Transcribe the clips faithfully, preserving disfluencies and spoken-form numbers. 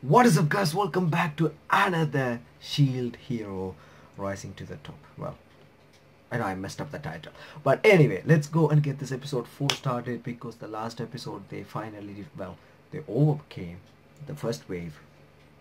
What is up, guys? Welcome back to another Shield Hero Rising to the Top. Well, I know I messed up the title, but anyway, let's go and get this episode four started, because the last episode they finally, well, they overcame the first wave.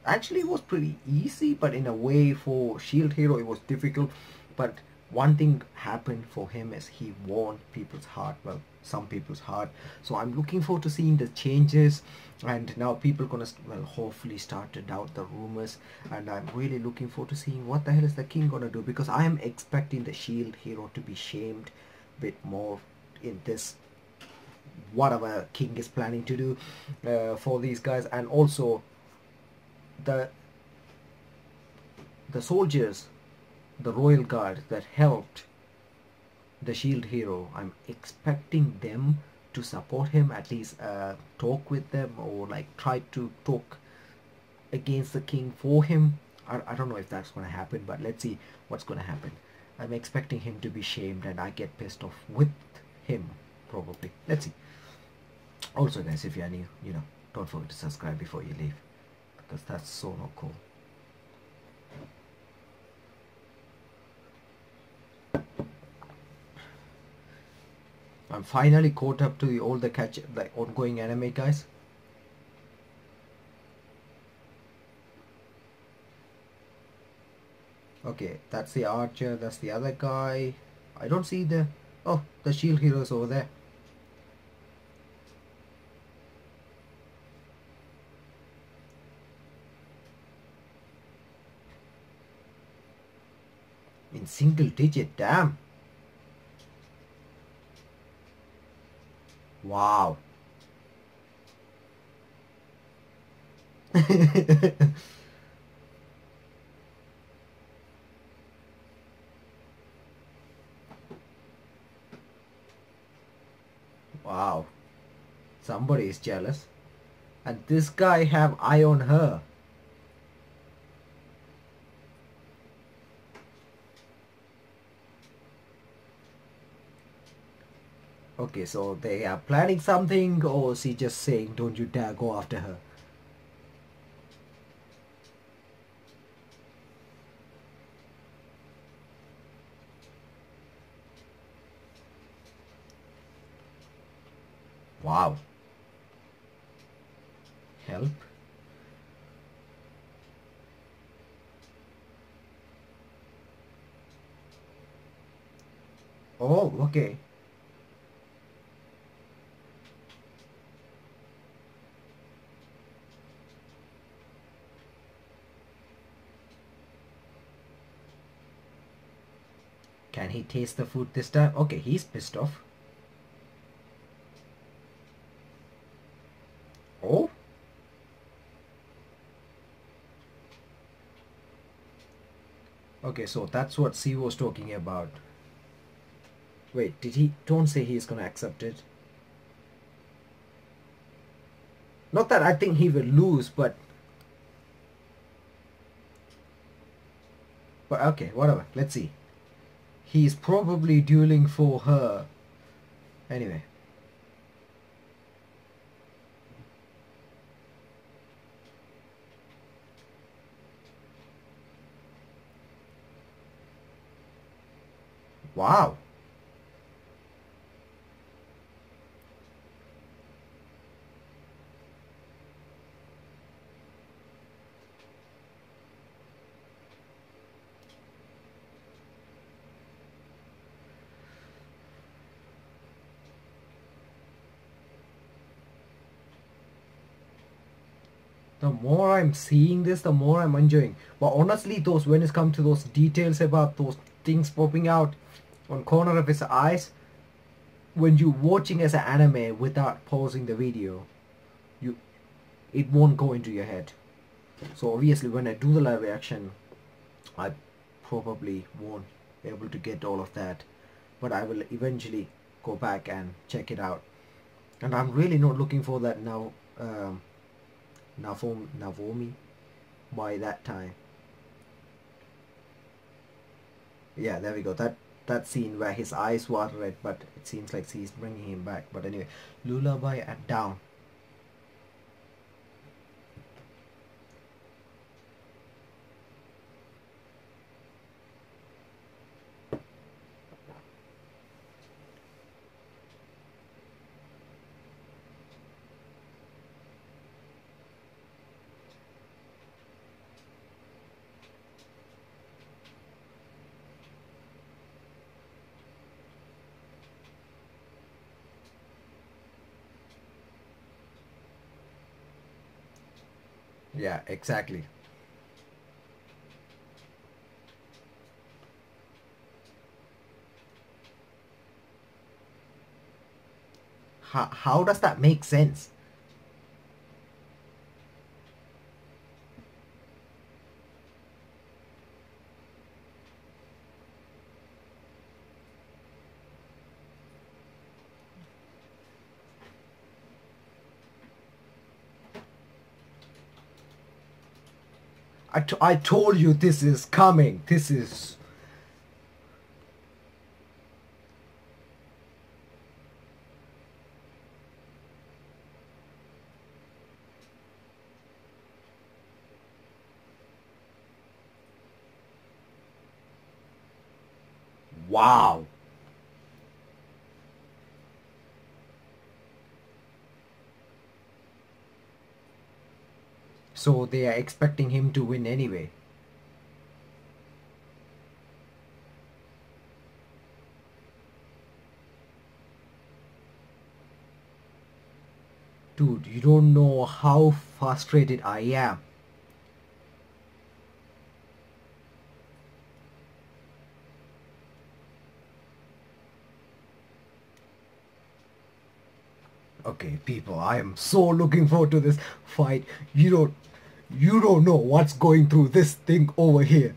Actually, it was pretty easy, but in a way for Shield Hero it was difficult. But one thing happened for him is he won people's heart, well, some people's heart. So I'm looking forward to seeing the changes, and now people gonna, well, hopefully start to doubt the rumors, and I'm really looking forward to seeing what the hell is the king gonna do, because I am expecting the Shield Hero to be shamed a bit more in this, whatever king is planning to do uh, for these guys. And also the the soldiers, the royal guard that helped the Shield Hero, I'm expecting them to support him, at least uh, talk with them, or like try to talk against the king for him. I, I don't know if that's going to happen, but let's see what's going to happen. I'm expecting him to be shamed and I get pissed off with him, probably. Let's see. Also guys, if you are new, you know, don't forget to subscribe before you leave, because that's so not cool. I'm finally caught up to the, all the catch, the ongoing anime, guys. Okay, that's the archer, that's the other guy. I don't see the... oh, the Shield Hero's over there. In single digit, damn. Wow. Wow. Somebody is jealous. And this guy have eye on her. Okay, so they are planning something, or is he just saying, don't you dare go after her? Wow. Help. Oh, okay. Can he taste the food this time? Okay, he's pissed off. Oh? Okay, so that's what C was talking about. Wait, did he... don't say he's gonna accept it. Not that I think he will lose, but... but okay, whatever. Let's see. He's probably dueling for her. Anyway. Wow. The more I'm seeing this, the more I'm enjoying. But honestly, those, when it's come to those details about those things popping out on corner of his eyes, when you're watching as an anime without pausing the video, you, it won't go into your head. So obviously, when I do the live reaction, I probably won't be able to get all of that. But I will eventually go back and check it out. And I'm really not looking for that now. Um, Naofumi by that time. Yeah, there we go. That that scene where his eyes were red, but it seems like he's bringing him back. But anyway, lullaby and down. Yeah, exactly. How, how does that make sense? I, t I told you this is coming. This is... Wow. So they are expecting him to win anyway. Dude, you don't know how frustrated I am. Okay, people, I am so looking forward to this fight. You don't... You don't know what's going through this thing over here.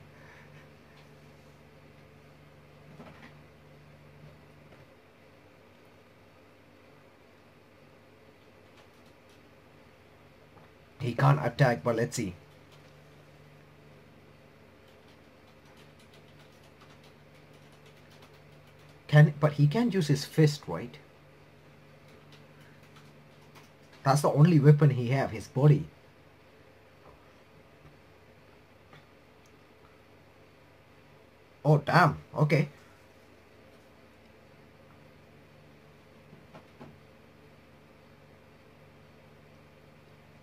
He can't attack, but let's see. Can, but he can use his fist, right? That's the only weapon he have, his body. Oh, damn. Okay.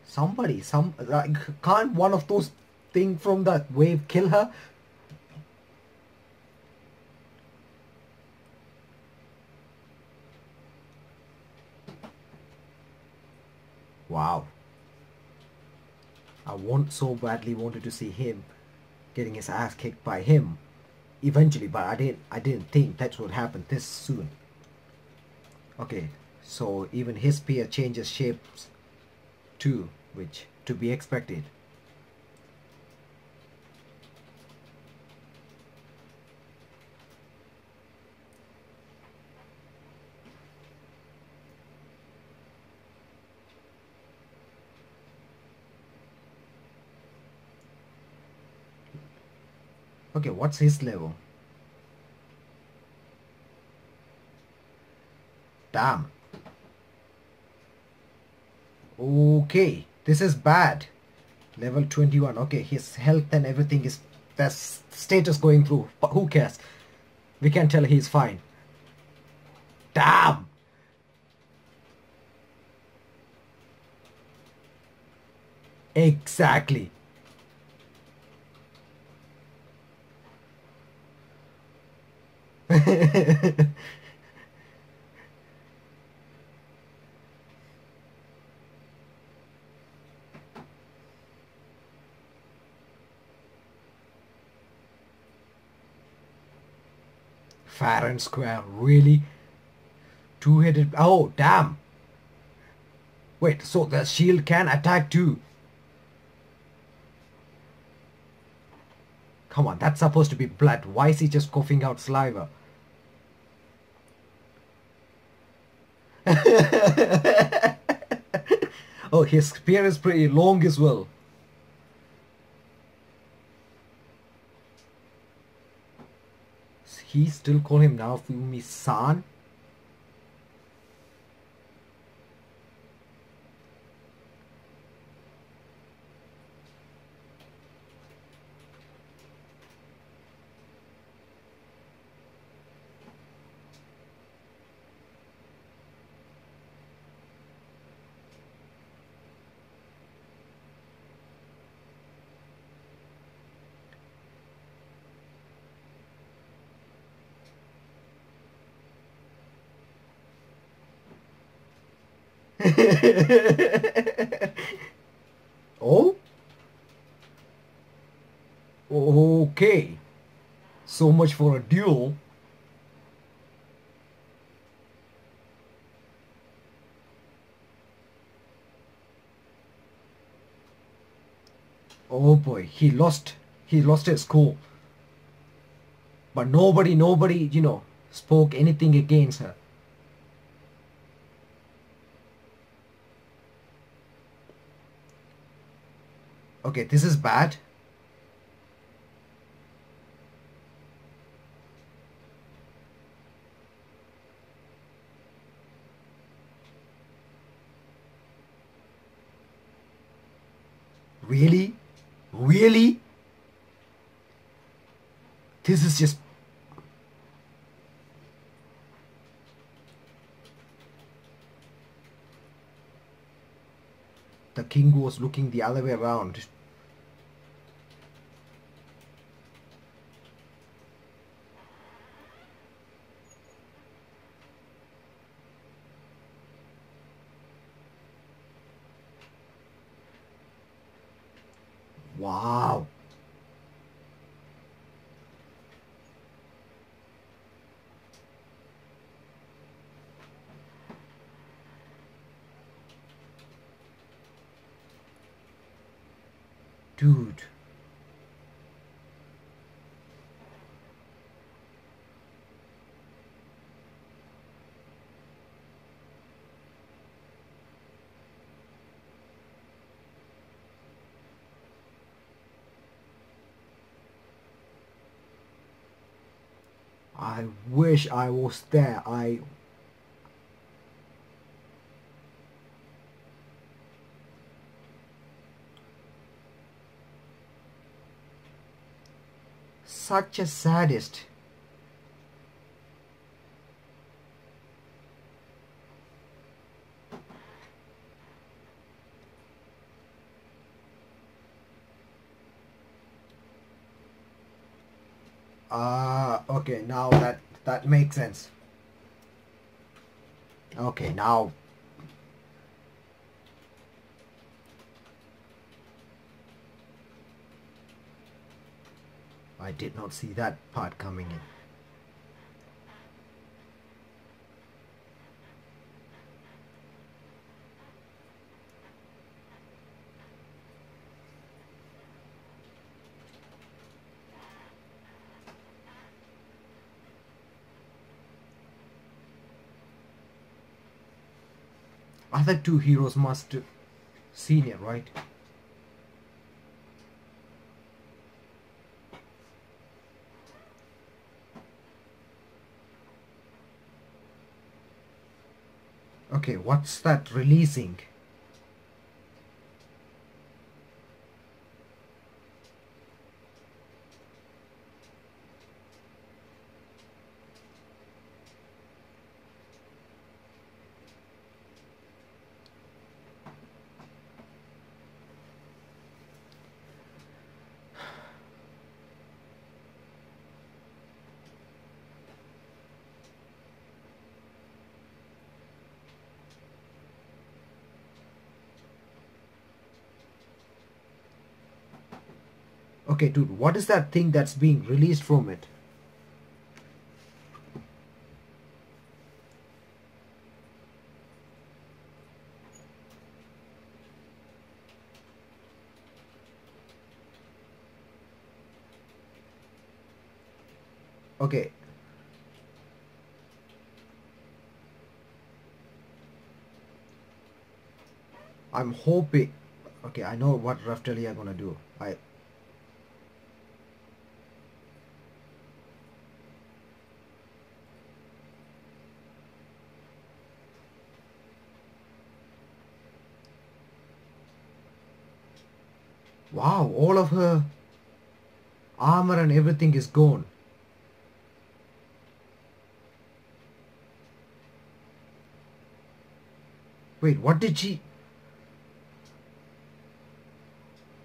Somebody, some, like, can't one of those things from that wave kill her? Wow. I want so badly wanted to see him getting his ass kicked by him. Eventually, but I didn't I didn't think that would happen this soon. Okay, so even his spear changes shapes too, which to be expected. Okay, what's his level? Damn. Okay, this is bad. Level twenty-one. Okay, his health and everything is... that's status going through. But who cares? We can tell he's fine. Damn. Exactly. Fair and square, really? Two-headed... Oh, damn! Wait, so the shield can attack too? Come on, that's supposed to be blood. Why is he just coughing out saliva? Oh, his spear is pretty long as well. He still call him Naofumi-san? Oh, Okay, so much for a duel. Oh boy, he lost, he lost his cool. But nobody, nobody, you know, spoke anything against her. Okay, this is bad. Really? Really? This is just... The king was looking the other way around. Wow. Dude. I wish I was there. I such a sadist. Ah, uh, okay, now that that makes sense. Okay, now I did not see that part coming in. Other two heroes must have seen it, right? Okay, what's that releasing? Okay, dude, what is that thing that's being released from it? Okay. I'm hoping... Okay, I know what Raphtalia are gonna do. I... Wow, all of her armor and everything is gone. Wait, what did she...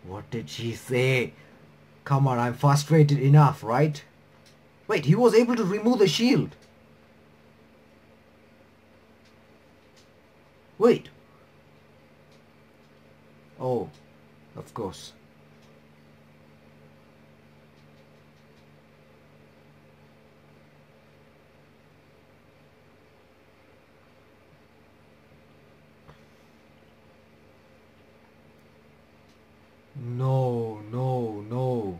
What did she say? Come on, I'm frustrated enough, right? Wait, he was able to remove the shield. Wait. Oh, of course. No, no, no.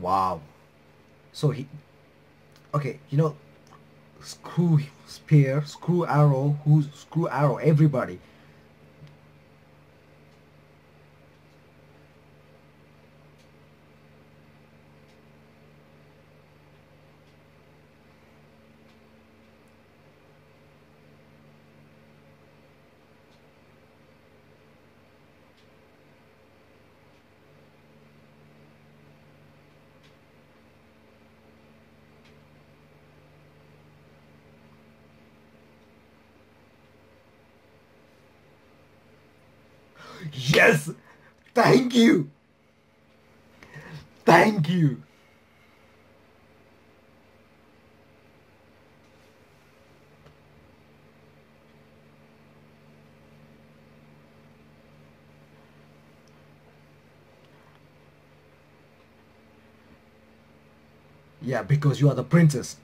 Wow. So he... Okay, you know... Screw spear, screw arrow, who's screw arrow, everybody. Yes! Thank you! Thank you! Yeah, because you are the princess.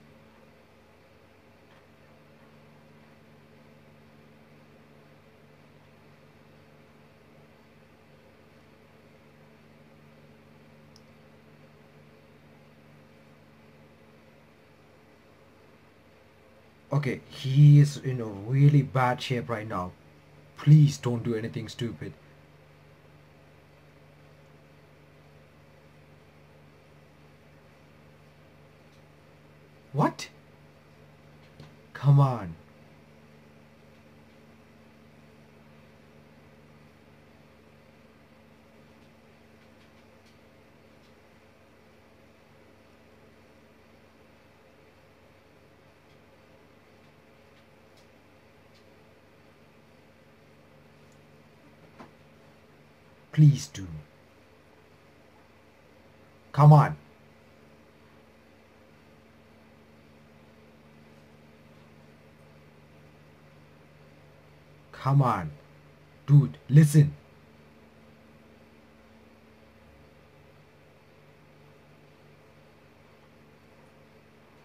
Okay, he is in a really bad shape right now. Please don't do anything stupid. What? Come on. Please do. Come on. Come on. Dude, listen.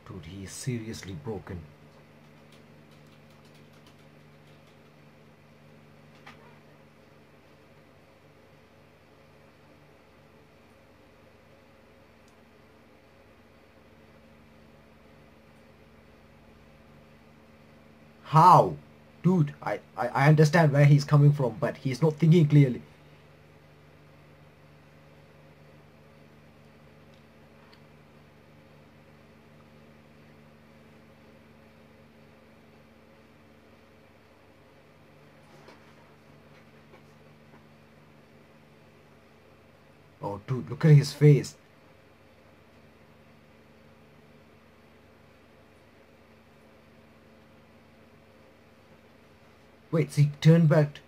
Dude, he is seriously broken. How? Dude, I, I, I understand where he's coming from, but he's not thinking clearly. Oh, dude, look at his face. Wait, see, turn back.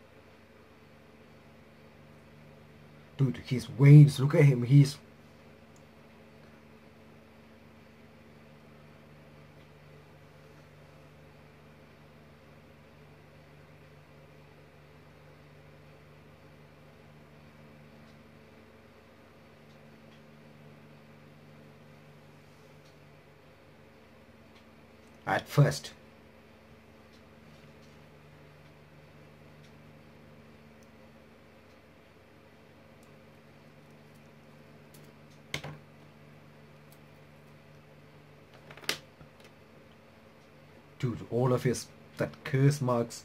Dude, his veins, look at him, he's... At first. Dude, all of his that curse marks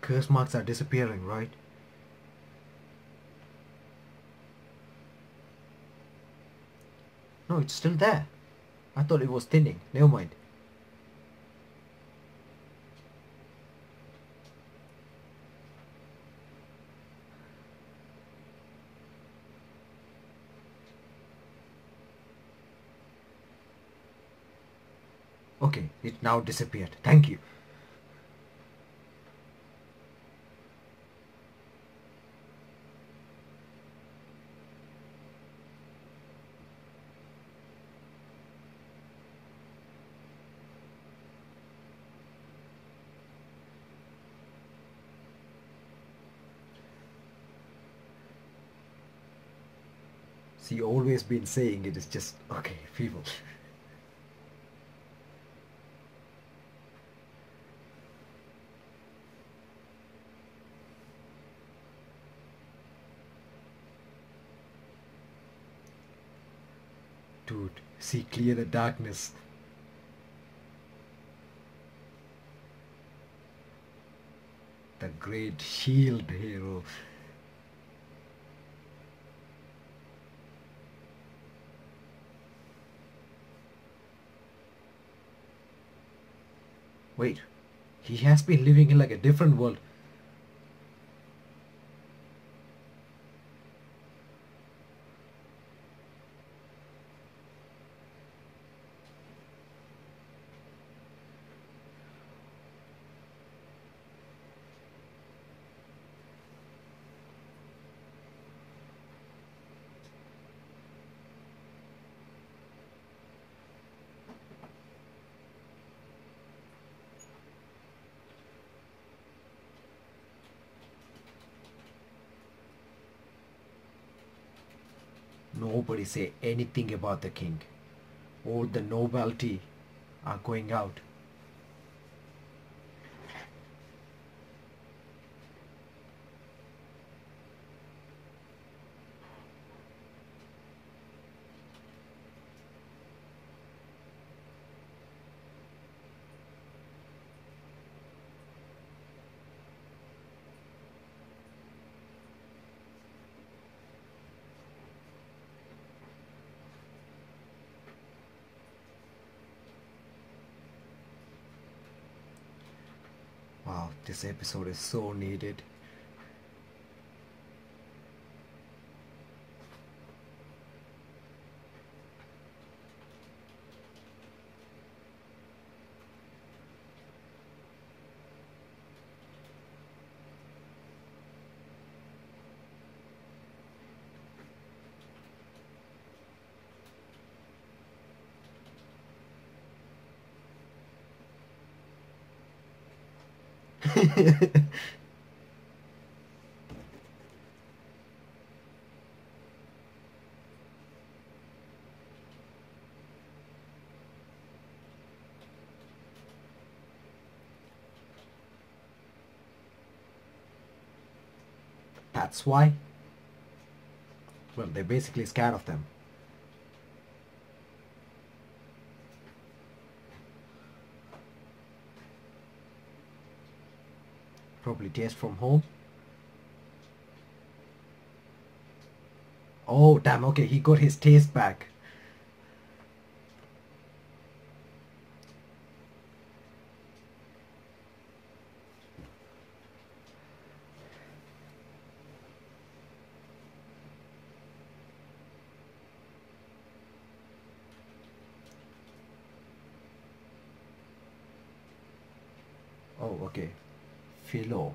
curse marks are disappearing, right? No, it's still there. I thought it was thinning. Never mind. Okay, it now disappeared. Thank you. See, always been saying it is just okay, people. Dude, see clear the darkness. The great shield hero. Wait, he has been living in like a different world. Nobody say anything about the king. All the nobility are going out. Wow, this episode is so needed. That's why? Well, they're basically scared of them. Probably taste from home. Oh damn, okay, he got his taste back. Oh, okay. Philo.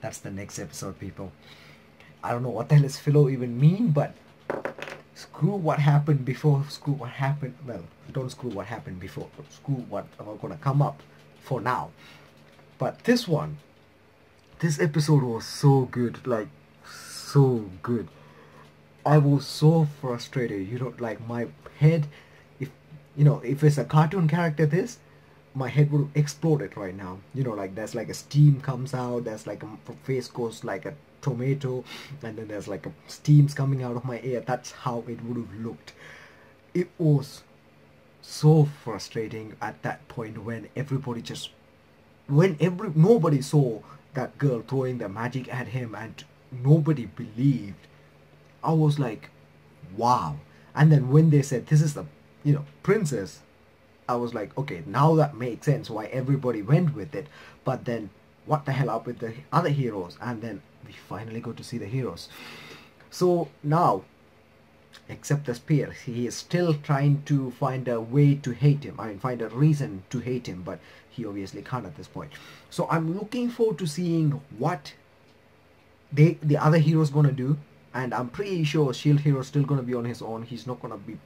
That's the next episode, people. I don't know what the hell is Philo even mean, but screw what happened before, screw what happened, well, don't screw what happened before, screw what are gonna come up for now. But this one, this episode was so good, like, so good. I was so frustrated, you know, like my head, if, you know, if it's a cartoon character this, my head would explode it right now, you know, like there's like a steam comes out, there's like a face goes like a tomato, and then there's like a steams coming out of my ear. That's how it would have looked. It was so frustrating at that point when everybody just when every nobody saw that girl throwing the magic at him and nobody believed. I was like, wow. And then when they said this is the, you know, princess, I was like, okay, now that makes sense why everybody went with it. But then what the hell up with the other heroes? And then we finally got to see the heroes. So now except the spear. He is still trying to find a way to hate him. I mean, find a reason to hate him, but he obviously can't at this point. So I'm looking forward to seeing what they, the other hero's going to do. And I'm pretty sure Shield Hero's still going to be on his own. He's not going to be,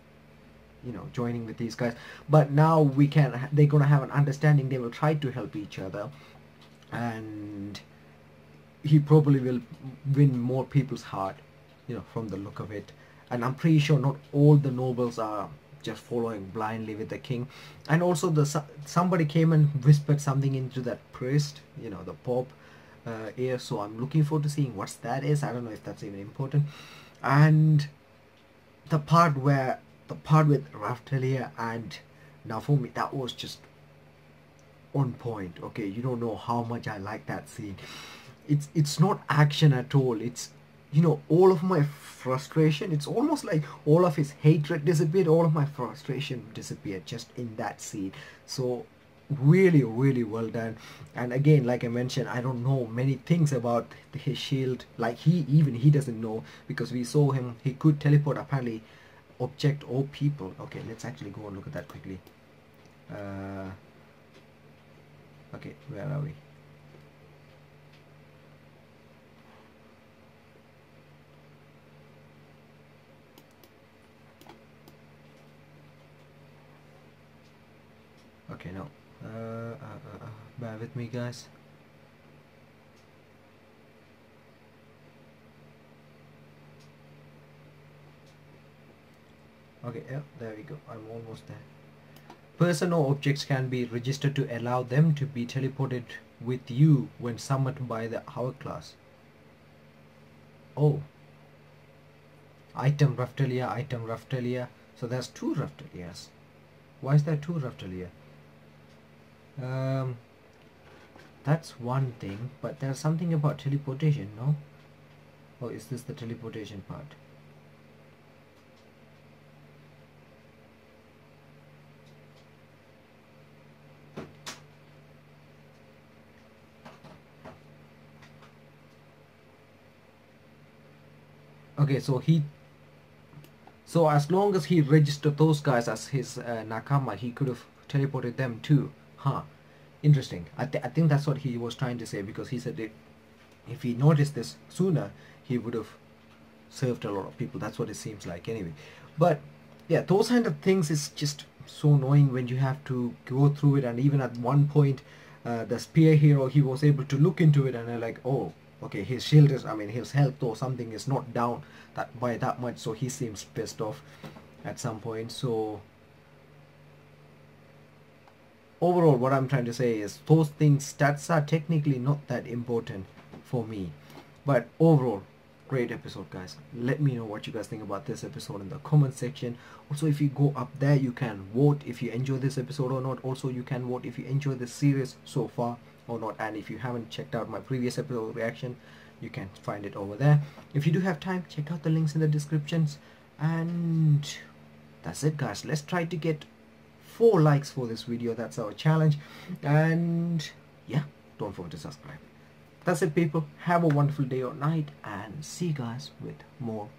you know, joining with these guys. But now we can, they're going to have an understanding. They will try to help each other. And he probably will win more people's heart, you know, from the look of it. And I'm pretty sure not all the nobles are just following blindly with the king. And also, the somebody came and whispered something into that priest, you know, the Pope uh, ear. So I'm looking forward to seeing what that is. I don't know if that's even important. And the part where, the part with Raphtalia and Naofumi, that was just on point. Okay, you don't know how much I like that scene. It's it's not action at all. It's, you know, all of my frustration, it's almost like all of his hatred disappeared, all of my frustration disappeared just in that scene. So really, really well done. And again, like I mentioned, I don't know many things about his shield. Like he, even he doesn't know, because we saw him, he could teleport apparently object or people. Okay, let's actually go and look at that quickly. Uh, okay, where are we? Okay, no, uh, uh, uh, bear with me, guys. Okay, yeah, there we go. I'm almost there. Person or objects can be registered to allow them to be teleported with you when summoned by the hourglass. Oh. Item Raphtalia, item Raphtalia. So there's two Raphtalias. Why is there two Raphtalia? Um, that's one thing, but there's something about teleportation, no? Or is this the teleportation part? Okay, so he, so as long as he registered those guys as his uh, nakama, he could have teleported them too. Huh, interesting. I, th I think that's what he was trying to say, because he said it, if he noticed this sooner, he would have served a lot of people. That's what it seems like anyway. But yeah, those kind of things is just so annoying when you have to go through it. And even at one point, uh, the spear hero, he was able to look into it and they're like, oh, okay, his shield is, I mean, his health or something is not down that by that much, so he seems pissed off at some point. So overall, what I'm trying to say is those things, stats are technically not that important for me. But overall, great episode, guys. Let me know what you guys think about this episode in the comment section. Also, if you go up there, you can vote if you enjoy this episode or not. Also, you can vote if you enjoy this series so far or not. And if you haven't checked out my previous episode reaction, you can find it over there. If you do have time, check out the links in the descriptions. And that's it, guys. Let's try to get four likes for this video. That's our challenge. And yeah, don't forget to subscribe. That's it, people. Have a wonderful day or night, and see you guys with more